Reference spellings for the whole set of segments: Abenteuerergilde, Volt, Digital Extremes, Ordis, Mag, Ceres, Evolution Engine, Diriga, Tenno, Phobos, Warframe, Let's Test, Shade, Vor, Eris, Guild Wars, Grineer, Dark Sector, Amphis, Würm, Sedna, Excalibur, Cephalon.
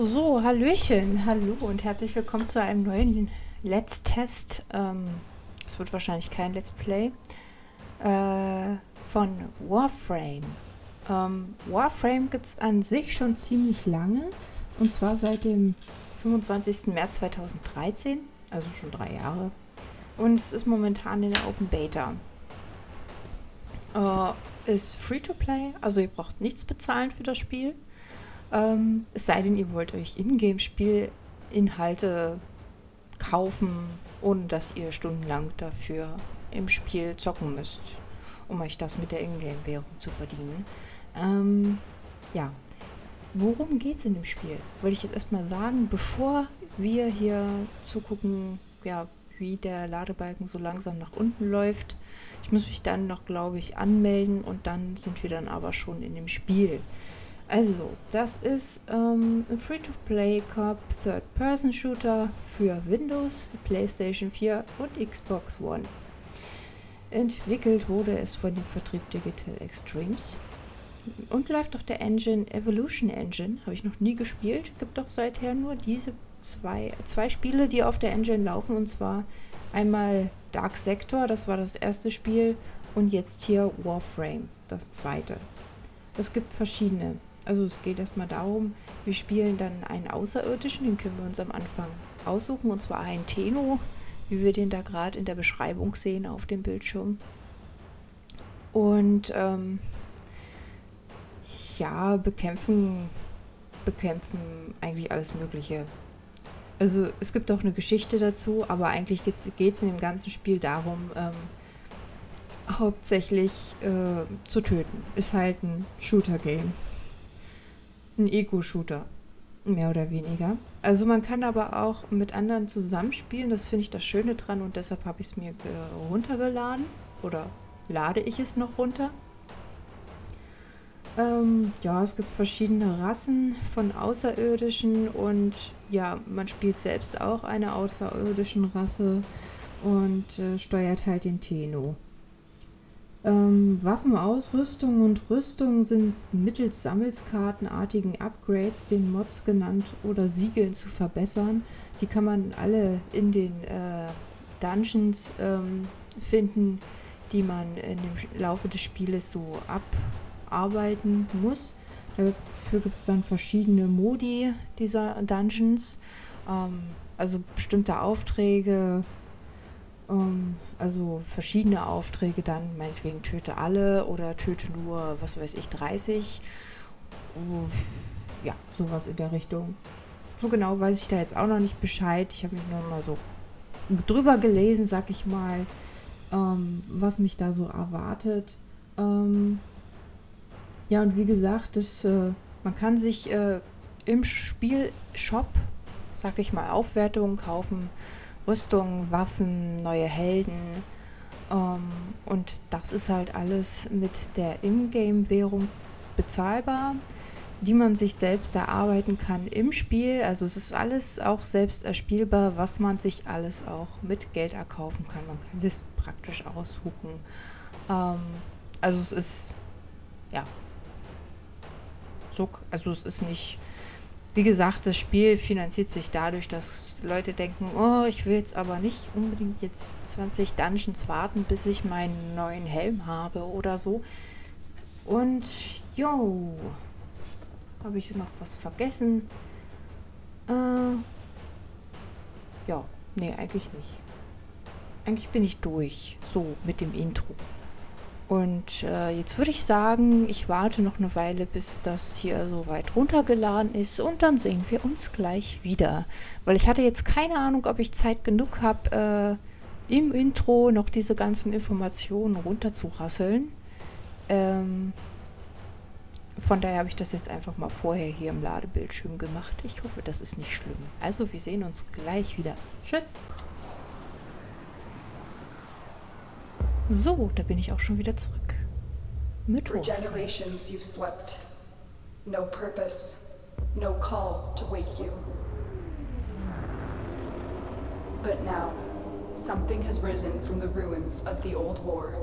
So, Hallöchen, hallo und herzlich willkommen zu einem neuen Let's Test. Es wird wahrscheinlich kein Let's Play von Warframe. Warframe gibt es an sich schon ziemlich lange, und zwar seit dem 25. März 2013, also schon 3 Jahre. Und es ist momentan in der Open Beta. Ist free to play, also ihr braucht nichts bezahlen für das Spiel. Es sei denn, ihr wollt euch Ingame-Spielinhalte kaufen, ohne dass ihr stundenlang dafür im Spiel zocken müsst, um euch das mit der Ingame-Währung zu verdienen. Ja, worum geht's in dem Spiel? Wollte ich jetzt erstmal sagen, bevor wir hier zugucken, ja, wie der Ladebalken so langsam nach unten läuft. Ich muss mich dann noch, glaube ich, anmelden, und dann sind wir dann aber schon in dem Spiel. Also, das ist ein Free-to-Play Cop Third-Person-Shooter für Windows, PlayStation 4 und Xbox One. Entwickelt wurde es von dem Vertrieb Digital Extremes und läuft auf der Engine Evolution Engine. Habe ich noch nie gespielt, gibt doch seither nur diese zwei Spiele, die auf der Engine laufen, und zwar einmal Dark Sector, das war das erste Spiel, und jetzt hier Warframe, das zweite. Es gibt verschiedene. Also es geht erstmal darum, wir spielen dann einen Außerirdischen, den können wir uns am Anfang aussuchen, und zwar einen Tenno, wie wir den da gerade in der Beschreibung sehen auf dem Bildschirm. Und ja, bekämpfen eigentlich alles Mögliche. Also es gibt auch eine Geschichte dazu, aber eigentlich geht's in dem ganzen Spiel darum, hauptsächlich zu töten. Ist halt ein Shooter-Game. Ein Ego-Shooter. Mehr oder weniger. Also man kann aber auch mit anderen zusammenspielen. Das finde ich das Schöne dran, und deshalb habe ich es mir runtergeladen. Oder lade ich es noch runter. Ja, es gibt verschiedene Rassen von Außerirdischen, und ja, man spielt selbst auch eine außerirdischen Rasse und steuert halt den Tenno. Waffen, Ausrüstung und Rüstung sind mittels sammelskartenartigen Upgrades, den Mods genannt, oder Siegeln zu verbessern. Die kann man alle in den Dungeons finden, die man im Laufe des Spieles so abarbeiten muss. Dafür gibt es dann verschiedene Modi dieser Dungeons, also bestimmte Aufträge. Also verschiedene Aufträge dann, meinetwegen töte alle oder töte nur, was weiß ich, 30. Ja, sowas in der Richtung. So genau weiß ich da jetzt auch noch nicht Bescheid. Ich habe mich nur mal so drüber gelesen, sag ich mal, was mich da so erwartet. Ja, und wie gesagt, man kann sich im Spielshop, sag ich mal, Aufwertungen kaufen. Rüstung, Waffen, neue Helden, und das ist halt alles mit der Ingame-Währung bezahlbar, die man sich selbst erarbeiten kann im Spiel. Also es ist alles auch selbst erspielbar, was man sich alles auch mit Geld erkaufen kann. Man kann sich praktisch aussuchen. Also es ist, ja, so, also es ist nicht... Wie gesagt, das Spiel finanziert sich dadurch, dass Leute denken, oh, ich will jetzt aber nicht unbedingt jetzt 20 Dungeons warten, bis ich meinen neuen Helm habe oder so. Und, yo, habe ich noch was vergessen? Ja, nee, eigentlich nicht. Eigentlich bin ich durch, so mit dem Intro. Und jetzt würde ich sagen, ich warte noch eine Weile, bis das hier so weit runtergeladen ist, und dann sehen wir uns gleich wieder. Weil ich hatte jetzt keine Ahnung, ob ich Zeit genug habe, im Intro noch diese ganzen Informationen runterzurasseln. Von daher habe ich das jetzt einfach mal vorher hier im Ladebildschirm gemacht. Ich hoffe, das ist nicht schlimm. Also wir sehen uns gleich wieder. Tschüss! So, da bin ich auch schon wieder zurück. Mit For generations you've slept. No purpose, no call to wake you. But now, something has risen from the ruins of the old war.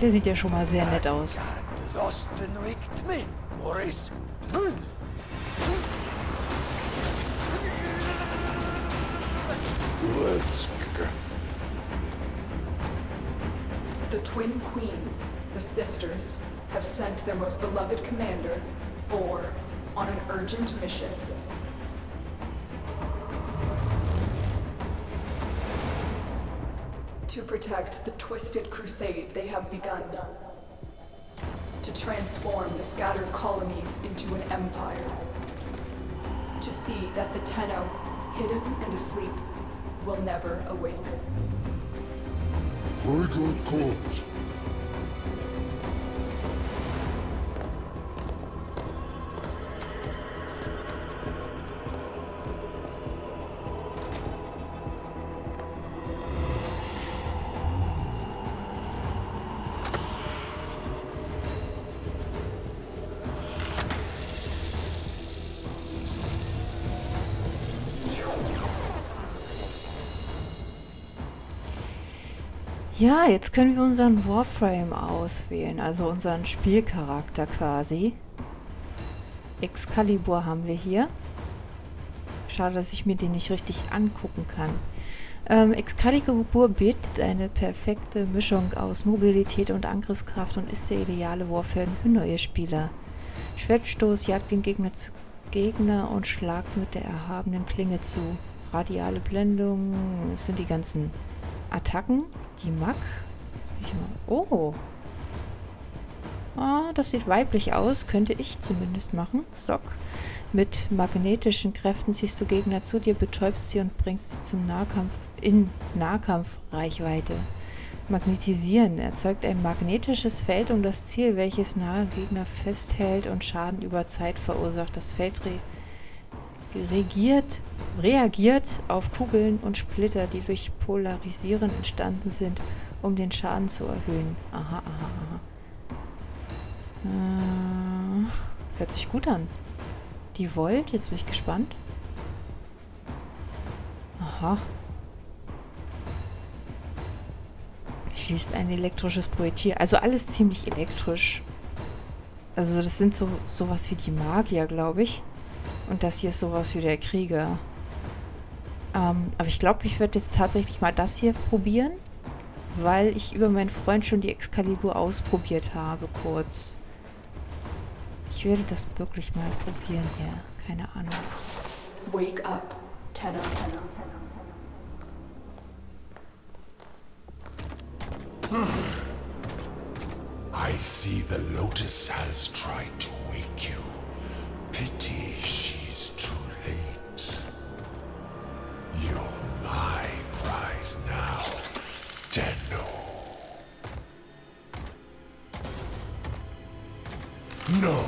Der sieht ja schon mal sehr nett aus. The twin queens, the sisters, have sent their most beloved commander, Vor, on an urgent mission. To protect the twisted crusade they have begun. To transform the scattered colonies into an empire. To see that the Tenno, hidden and asleep, will never awake. Very good call. Ja, jetzt können wir unseren Warframe auswählen, also unseren Spielcharakter quasi. Excalibur haben wir hier. Schade, dass ich mir den nicht richtig angucken kann. Excalibur bietet eine perfekte Mischung aus Mobilität und Angriffskraft und ist der ideale Warframe für neue Spieler. Schwertstoß jagt den Gegner zu Gegner und Schlag mit der erhabenen Klinge zu. Radiale Blendung, das sind die ganzen Attacken, die Mag. Oh. Ah, das sieht weiblich aus. Könnte ich zumindest machen. Sock. Mit magnetischen Kräften ziehst du Gegner zu dir, betäubst sie und bringst sie zum Nahkampf in Nahkampfreichweite. Magnetisieren erzeugt ein magnetisches Feld um das Ziel, welches nahe Gegner festhält und Schaden über Zeit verursacht. Das Feld reagiert auf Kugeln und Splitter, die durch Polarisieren entstanden sind, um den Schaden zu erhöhen. Aha. Hört sich gut an. Die Volt, jetzt bin ich gespannt. Aha. Schließt ein elektrisches Projektil. Also alles ziemlich elektrisch. Also das sind sowas wie die Magier, glaube ich. Und das hier ist sowas wie der Krieger. Aber ich glaube, ich werde jetzt tatsächlich mal das hier probieren, weil ich über meinen Freund schon die Excalibur ausprobiert habe, kurz. Ich werde das wirklich mal probieren hier. Keine Ahnung. Wake up, Tenno. I see the Lotus has tried to wake you. Pity she's too late. You're my prize now, Tenno. No.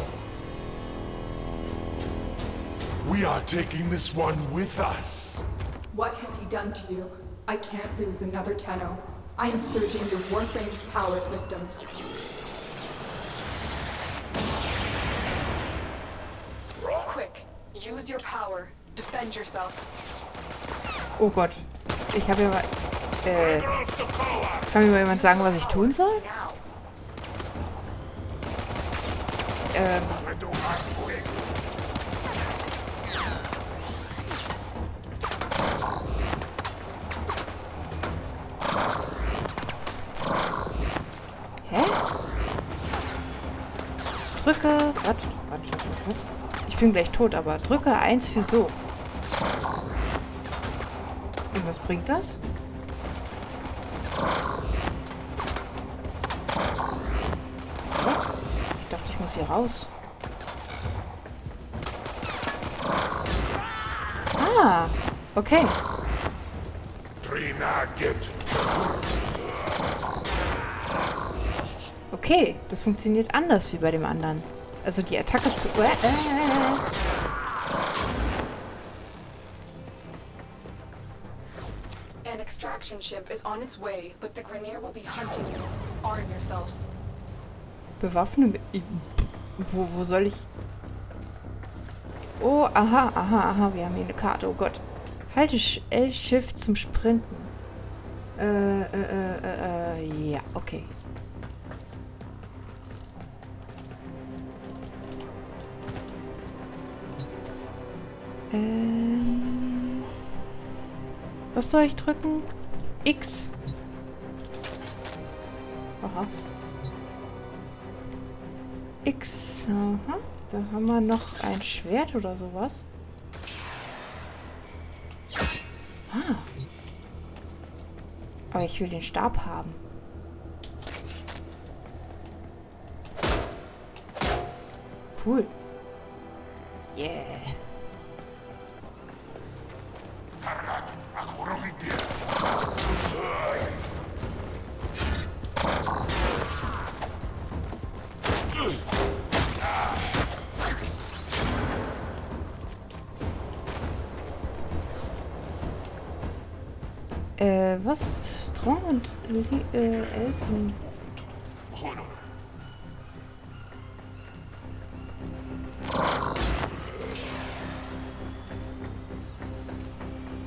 We are taking this one with us. What has he done to you? I can't lose another Tenno. I am surging your Warframe's power systems. Use your power. Defend yourself. Oh Gott. Ich habe ja mal... Kann mir mal jemand sagen, was ich tun soll? Hä? Drücke... Warte. Ich bin gleich tot, aber drücke 1 für so. Und was bringt das? Was? Ich dachte, ich muss hier raus. Ah, okay. Okay, das funktioniert anders wie bei dem anderen. Also die Attacke zu... An extraction ship is on its way, but the Grineer will be hunting you. Arm yourself. Bewaffne... Wo soll ich... Oh, aha, wir haben hier eine Karte, oh Gott. Halte L-Shift zum Sprinten. Ja, okay. Was soll ich drücken? X. Aha. X. Aha. Da haben wir noch ein Schwert oder sowas. Ah. Aber ich will den Stab haben. Cool. Yeah. Was? Strong und Elsen.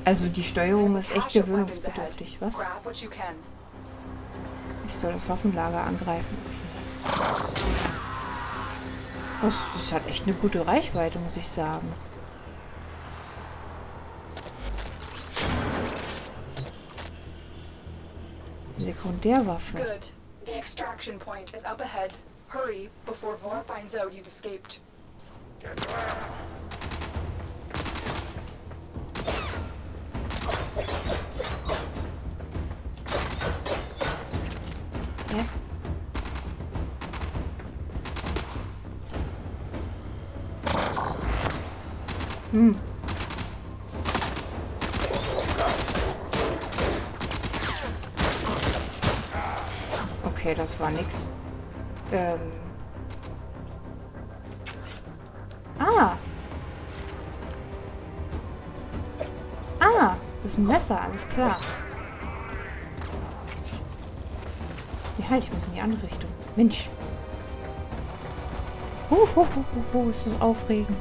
Also die Steuerung ist echt gewöhnungsbedürftig, was? Ich soll das Waffenlager angreifen. Okay. Das hat echt eine gute Reichweite, muss ich sagen. Sekundärwaffe. Good. The extraction point is up ahead. Hurry before Vor finds out you've escaped. Okay, das war nix. Das ist ein Messer, alles klar. Ja, halt, ich muss in die andere Richtung. Mensch. Ist das aufregend.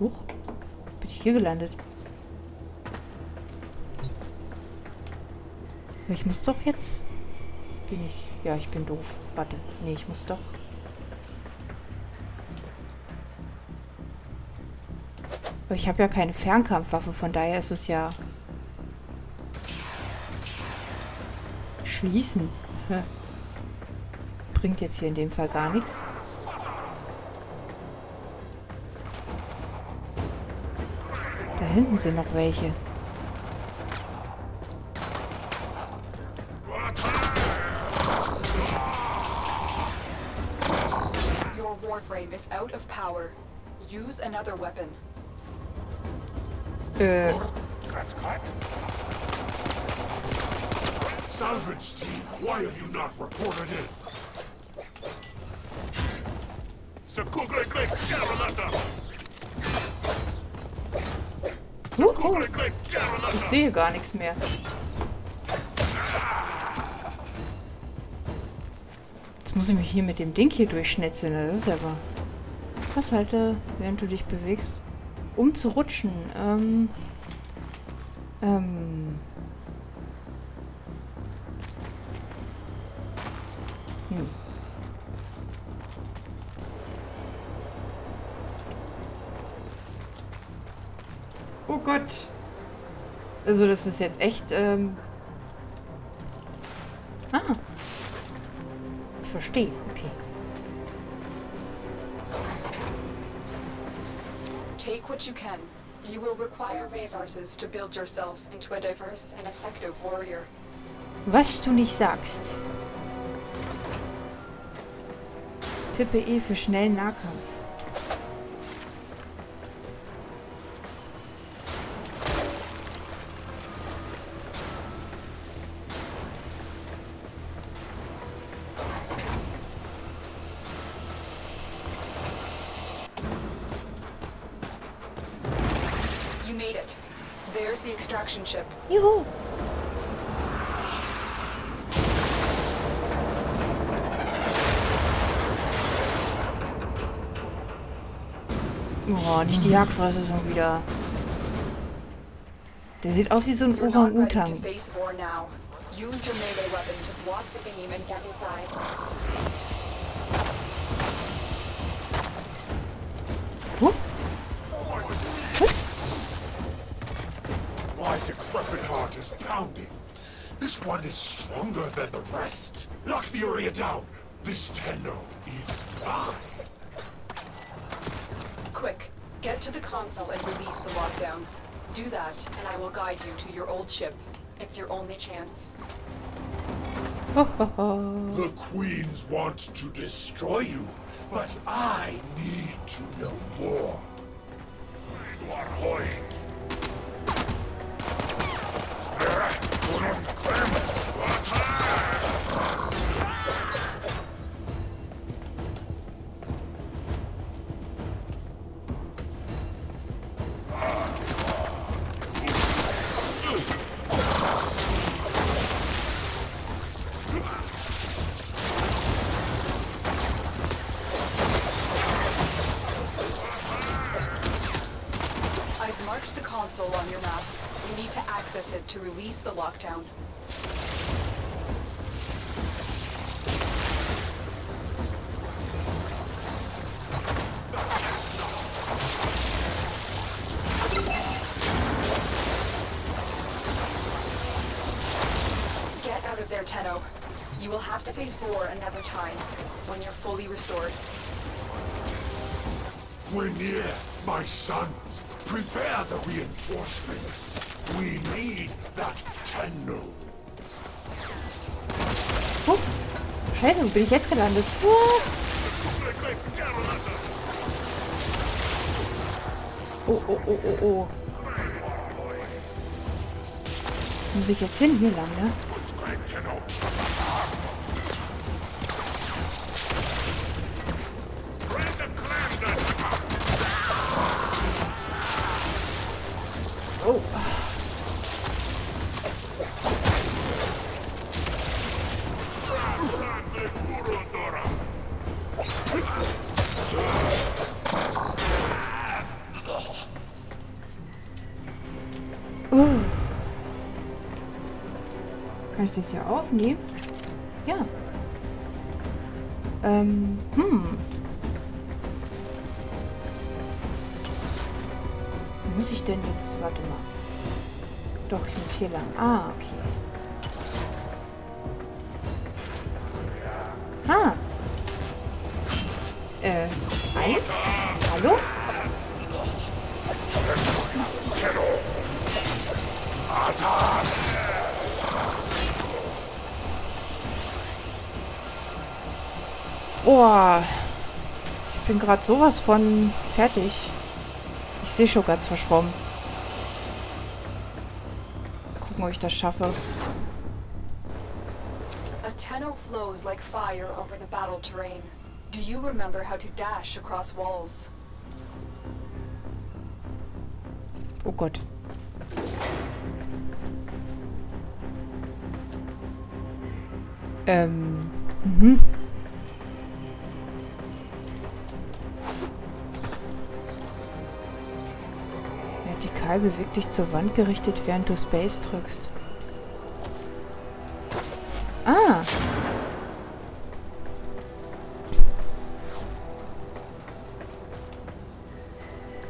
Bin ich hier gelandet? Ich muss doch jetzt... Bin ich... Ja, ich bin doof. Warte. Nee, ich muss doch... Aber ich habe ja keine Fernkampfwaffe, von daher ist es ja... Schließen. Bringt jetzt hier in dem Fall gar nichts. Da hinten sind noch welche. Your Warframe is out of power. Use another weapon. Salvage team, why have you not reported in? Ich sehe gar nichts mehr. Jetzt muss ich mich hier mit dem Ding hier durchschnetzeln. Das ist aber... Was halte, während du dich bewegst, um zu rutschen? Oh Gott. Also das ist jetzt echt... Ich verstehe. Okay. Take what you can. You will require resources to build yourself into a diverse and effective warrior. Was du nicht sagst. Tippe E für schnellen Nahkampf. Juhu! Oh, nicht die Jagdfresse schon wieder. Der sieht aus wie so ein Orang-Utan. Use your melee weapon to block the beam and get inside. Huh? What? My decrepit heart is pounding. This one is stronger than the rest. Lock the area down. This Tenno is mine. Quick, get to the console and release the lockdown. Do that, and I will guide you to your old ship. It's your only chance. The queens want to destroy you, but I need to know more. On your map. You need to access it to release the lockdown. Get out of there, Tenno. You will have to face Vor another time, when you're fully restored. Grineer, my sons, prepare the reinforcements. We need that Tenno. Oh, Scheiße, wo bin ich jetzt gelandet? Oh. Muss ich jetzt hin? Hier lang, ne? Oh. Kann ich das hier aufnehmen? Ja. Muss ich denn jetzt? Warte mal. Doch, ich muss hier lang. Ah, okay. Ah. Eins? Hallo? Oh. Ich bin gerade sowas von fertig. Ich sehe schon ganz verschwommen. Gucken, ob ich das schaffe. A Tenno flows like fire over the battle terrain. Do you remember how to dash across walls? Oh Gott. Vertikal bewegt dich zur Wand gerichtet, während du Space drückst. Ah!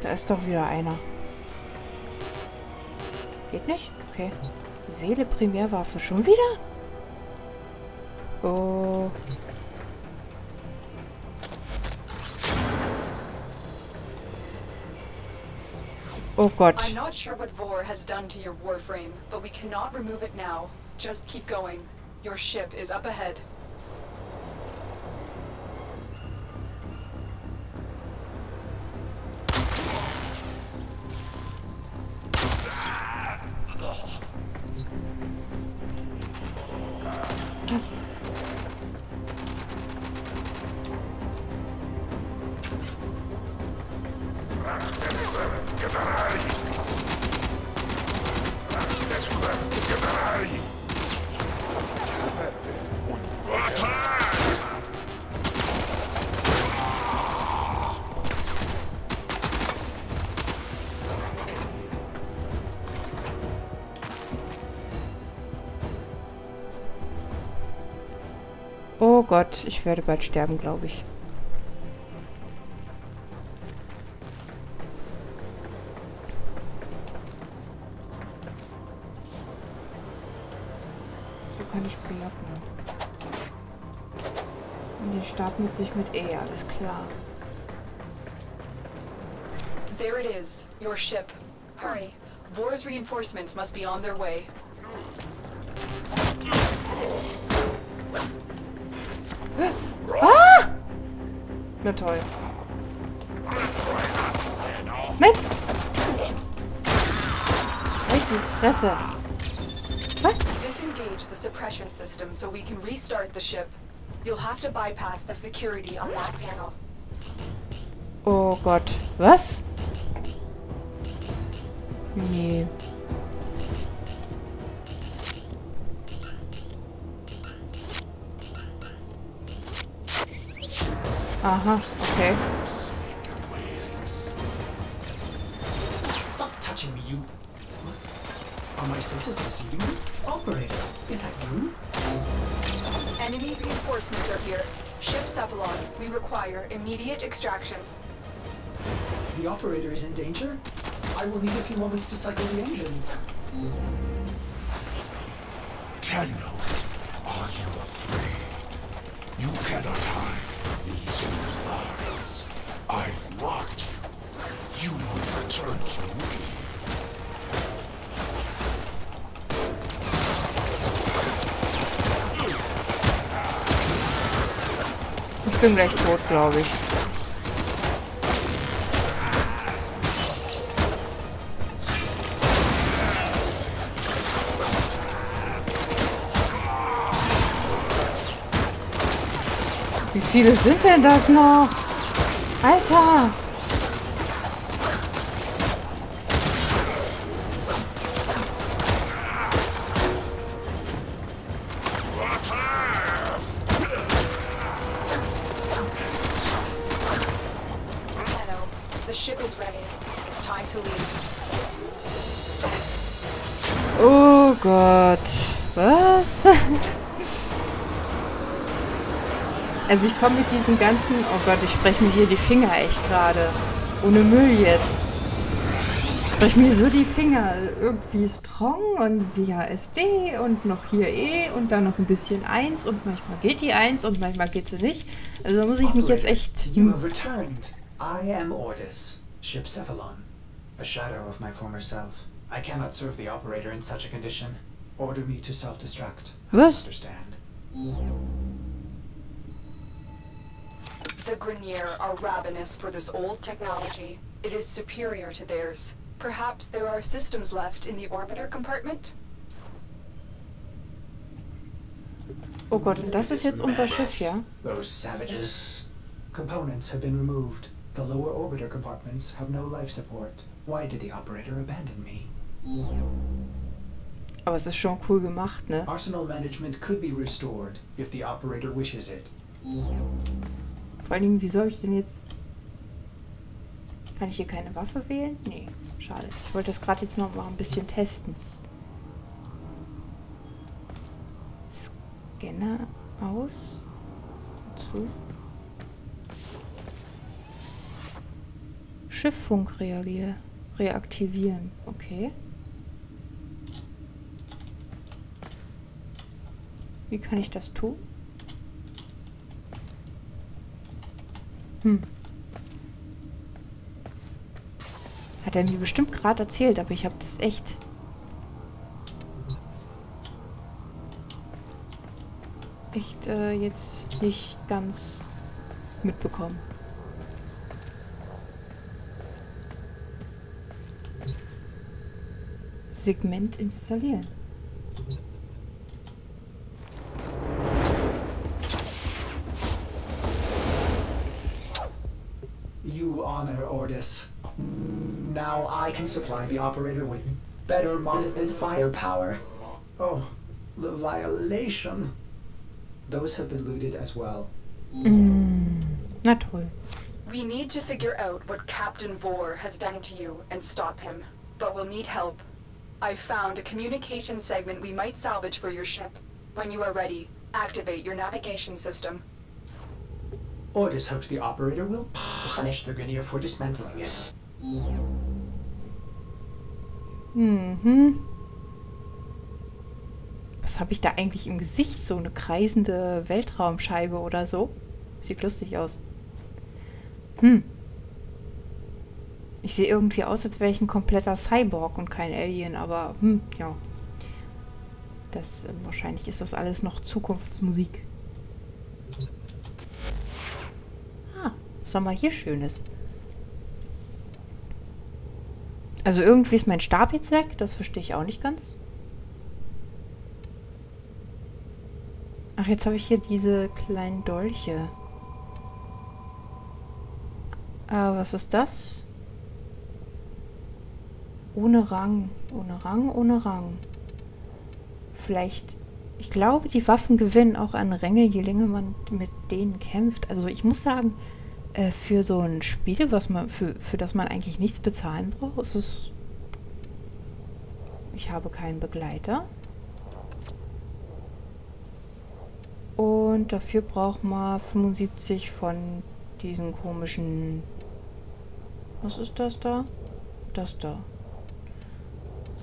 Da ist doch wieder einer. Geht nicht? Okay. Wähle Primärwaffe. Schon wieder? Oh. Oh Gott. I'm not sure what Vor has done to your Warframe, but we cannot remove it now. Just keep going. Your ship is up ahead. Oh Gott, ich werde bald sterben, glaube ich. So kann ich blocken. Und den Stab nutze ich mit E, alles klar. There it is, your ship. Hurry. Vor's reinforcements must be on their way. Ah! Na toll. Mensch! Halt die Fresse! Was? Disengage the suppression system so we can restart the ship. You'll have to bypass the security on that panel. Oh Gott. Was? Nee. Aha, okay. Stop touching me, you. What? Are my sensors receiving you? Operator, is that you? Enemy reinforcements are here. Ship Cephalon, we require immediate extraction. The operator is in danger? I will need a few moments to cycle the engines. Tenno, are you afraid? You cannot hide from these two lies. I've locked you. You will return to me. Ich bin gleich tot, glaube ich. Wie viele sind denn das noch? Alter! Oh Gott! Was? Also ich komme mit diesem ganzen... Oh Gott, ich spreche mir hier die Finger echt gerade. Ohne Müll jetzt. Ich spreche mir so die Finger. Irgendwie Strong und WASD und noch hier E und dann noch ein bisschen 1 und manchmal geht die 1 und manchmal geht sie nicht. Also da muss ich mich jetzt echt... You have returned. I am Ordis, Ship Cephalon. A shadow of my former self. I cannot serve the operator in such a condition. Order me to self-destruct. Was? The Grineer are ravenous for this old technology. It is superior to theirs. Perhaps there are systems left in the orbiter compartment? Oh Gott, und das ist jetzt unser Schiff, ja? Those savages. Components have been removed. The lower orbiter compartments have no life support. Why did the operator abandon me? Aber es ist schon cool gemacht, ne? Arsenal management could be restored if the operator wishes it. Vor allen Dingen, wieso habe ich denn jetzt... Kann ich hier keine Waffe wählen? Nee, schade. Ich wollte das gerade jetzt noch mal ein bisschen testen. Scanner aus. Zu. Schifffunk reaktivieren. Okay. Wie kann ich das tun? Hm. Hat er mir bestimmt gerade erzählt, aber ich habe das echt... jetzt nicht ganz mitbekommen. Segment installieren. Ordis. Now I can supply the operator with better monitored firepower. Oh, the violation. Those have been looted as well. Na toll. We need to figure out what Captain Vor has done to you and stop him. But we'll need help. I found a communication segment we might salvage for your ship. When you are ready, Activate your navigation system. Ordis hopes the operator will punish the Grineer for dismantling it. Mhm. Was habe ich da eigentlich im Gesicht? So eine kreisende Weltraumscheibe oder so? Sieht lustig aus. Hm. Ich sehe irgendwie aus, als wäre ich ein kompletter Cyborg und kein Alien, aber ja. Das, wahrscheinlich ist das alles noch Zukunftsmusik. Ah, was haben wir hier Schönes? Also irgendwie ist mein Stab jetzt weg, das verstehe ich auch nicht ganz. Ach, jetzt habe ich hier diese kleinen Dolche. Ah, was ist das? Ohne Rang, ohne Rang, ohne Rang. Vielleicht, ich glaube, die Waffen gewinnen auch an Ränge, je länger man mit denen kämpft. Also ich muss sagen, für so ein Spiel, was man, für das man eigentlich nichts bezahlen braucht, ist es... Ich habe keinen Begleiter. Und dafür braucht man 75 von diesen komischen... Was ist das da? Das da.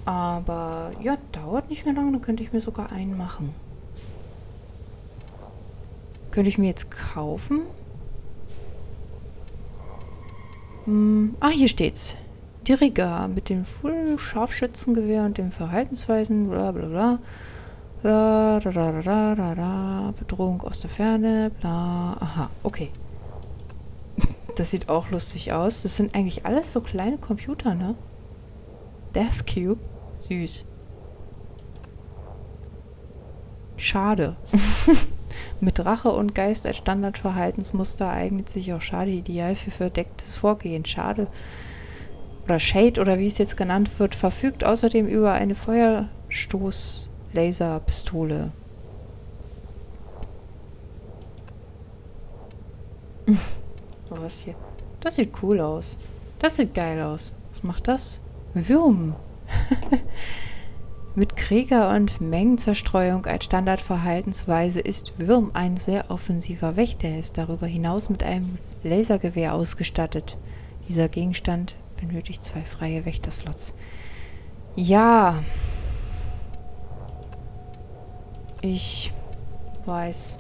Aber ja, dauert nicht mehr lange, dann könnte ich mir sogar einen machen. Könnte ich mir jetzt kaufen? Hm. Ah, hier steht's. Diriga mit dem Full-Scharfschützengewehr und den Verhaltensweisen, bla bla bla. Da, da, da, da, da, da. Bedrohung aus der Ferne, bla. Aha, okay. Das sieht auch lustig aus. Das sind eigentlich alles so kleine Computer, ne? Death Cube. Süß. Schade. Mit Rache und Geist als Standardverhaltensmuster eignet sich auch Schade ideal für verdecktes Vorgehen. Schade oder Shade oder wie es jetzt genannt wird, verfügt außerdem über eine Feuerstoß-Laserpistole. Was hier? Das sieht cool aus. Das sieht geil aus. Was macht das? Würm. Mit Krieger- und Mengenzerstreuung als Standardverhaltensweise ist Würm ein sehr offensiver Wächter. Er ist darüber hinaus mit einem Lasergewehr ausgestattet. Dieser Gegenstand benötigt 2 freie Wächterslots. Ja. Ich weiß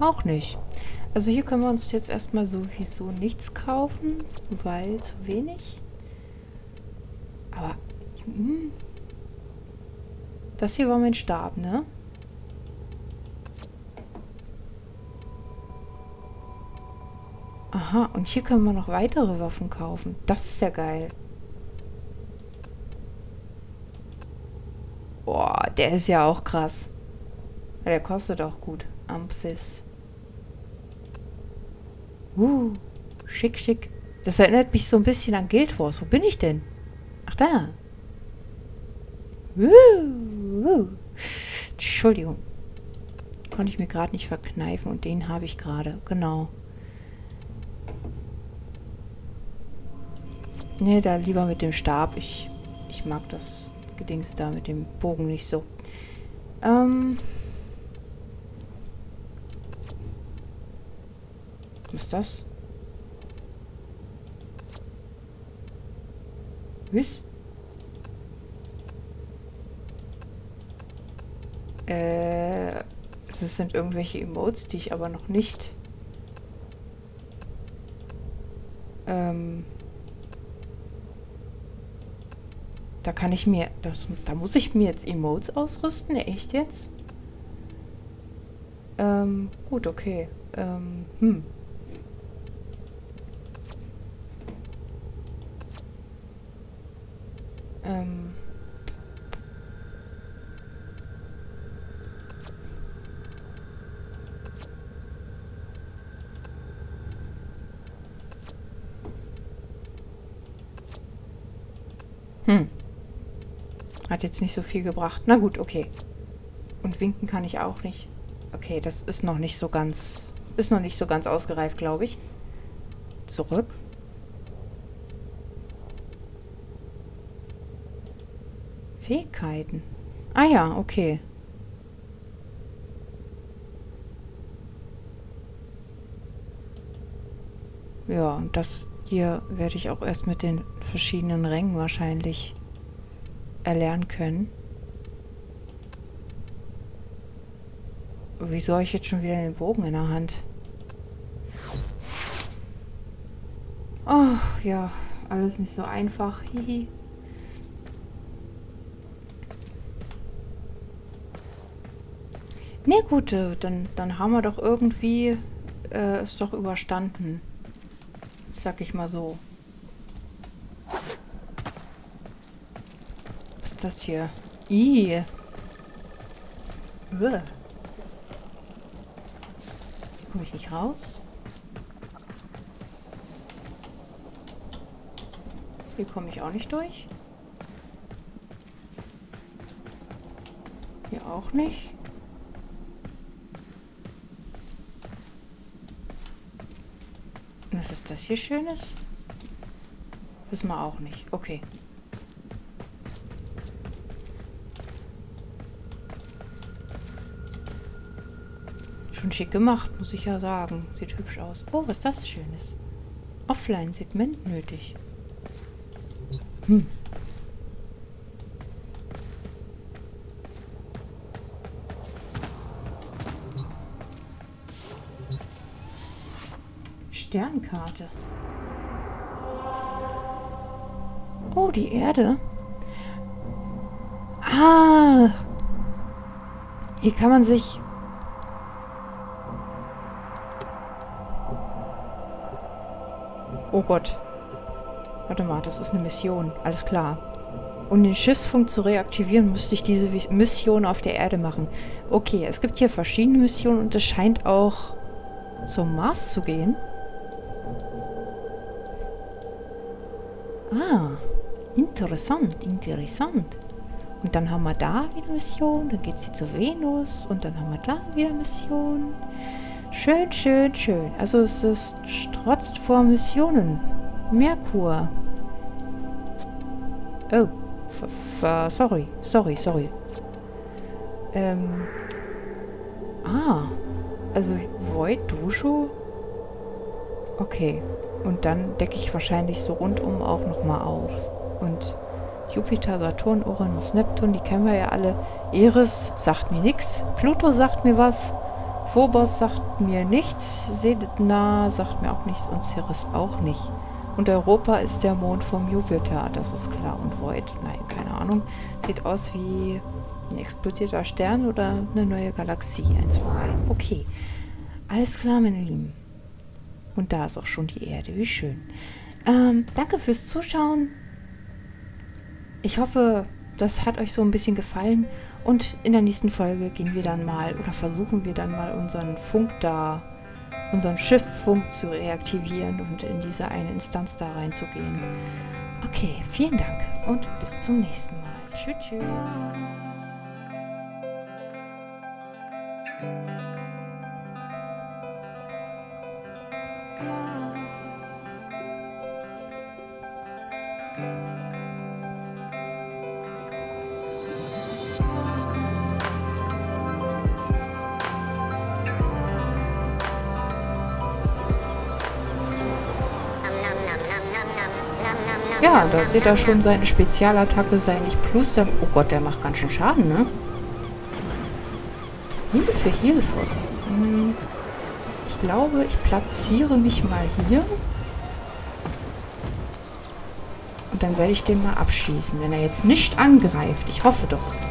auch nicht. Also hier können wir uns jetzt erstmal sowieso nichts kaufen, weil zu wenig. Aber, das hier war mein Stab, ne? Aha, und hier können wir noch weitere Waffen kaufen. Das ist ja geil. Boah, der ist ja auch krass. Ja, der kostet auch gut. Amphis. Schick, schick. Das erinnert mich so ein bisschen an Guild Wars. Wo bin ich denn? Ach da. Entschuldigung. Konnte ich mir gerade nicht verkneifen und den habe ich gerade. Genau. Ne, da lieber mit dem Stab. Ich mag das Gedings da mit dem Bogen nicht so. Was ist das? Was? Es sind irgendwelche Emotes, die ich aber noch nicht da kann ich mir da muss ich mir jetzt Emotes ausrüsten? Echt jetzt? Gut, okay. Hat jetzt nicht so viel gebracht. Na gut, okay. Und winken kann ich auch nicht. Okay, das ist noch nicht so ganz... Ist noch nicht so ganz ausgereift, glaube ich. Zurück. Fähigkeiten. Ah ja, okay. Ja, das hier werde ich auch erst mit den verschiedenen Rängen wahrscheinlich erlernen können. Wieso habe ich jetzt schon wieder den Bogen in der Hand? Oh, ja, alles nicht so einfach. Hihi. Ne, gut, dann haben wir doch irgendwie es doch überstanden. Sag ich mal so. Was ist das hier? Ih. Komme ich nicht raus? Hier komme ich auch nicht durch. Hier auch nicht. Was ist das hier Schönes? Wissen wir auch nicht. Okay. Schon schick gemacht, muss ich ja sagen. Sieht hübsch aus. Oh, was ist das Schönes? Offline-Segment nötig. Hm. Sternkarte. Oh, die Erde. Ah. Hier kann man sich... Oh Gott. Warte mal, das ist eine Mission. Alles klar. Um den Schiffsfunk zu reaktivieren, müsste ich diese Mission auf der Erde machen. Okay, es gibt hier verschiedene Missionen und es scheint auch zum Mars zu gehen. Ah, interessant, interessant. Und dann haben wir da wieder Mission, dann geht sie zu Venus und dann haben wir da wieder Mission. Schön, schön, schön. Also es ist strotzt vor Missionen. Merkur. Oh, sorry. Ah, also Void, Dushu. Okay, und dann decke ich wahrscheinlich so rundum auch nochmal auf. Und Jupiter, Saturn, Uranus, Neptun, die kennen wir ja alle. Eris sagt mir nichts. Pluto sagt mir was. Phobos sagt mir nichts. Sedna sagt mir auch nichts und Ceres auch nicht. Und Europa ist der Mond vom Jupiter, das ist klar. Und Void, nein, keine Ahnung. Sieht aus wie ein explodierter Stern oder eine neue Galaxie. 1 von 1. Okay, alles klar, meine Lieben. Und da ist auch schon die Erde, wie schön. Danke fürs Zuschauen. Ich hoffe, das hat euch so ein bisschen gefallen. Und in der nächsten Folge gehen wir dann mal, oder versuchen wir dann mal unseren Funk da... unseren Schifffunk zu reaktivieren und in diese eine Instanz da reinzugehen. Okay, vielen Dank und bis zum nächsten Mal. Tschüss, tschüss. Ja, da seht ihr schon seine Spezialattacke, sein Ich-Plus. Oh Gott, der macht ganz schön Schaden, ne? Hilfe, Hilfe. Ich glaube, ich platziere mich mal hier. Und dann werde ich den mal abschießen, wenn er jetzt nicht angreift. Ich hoffe doch.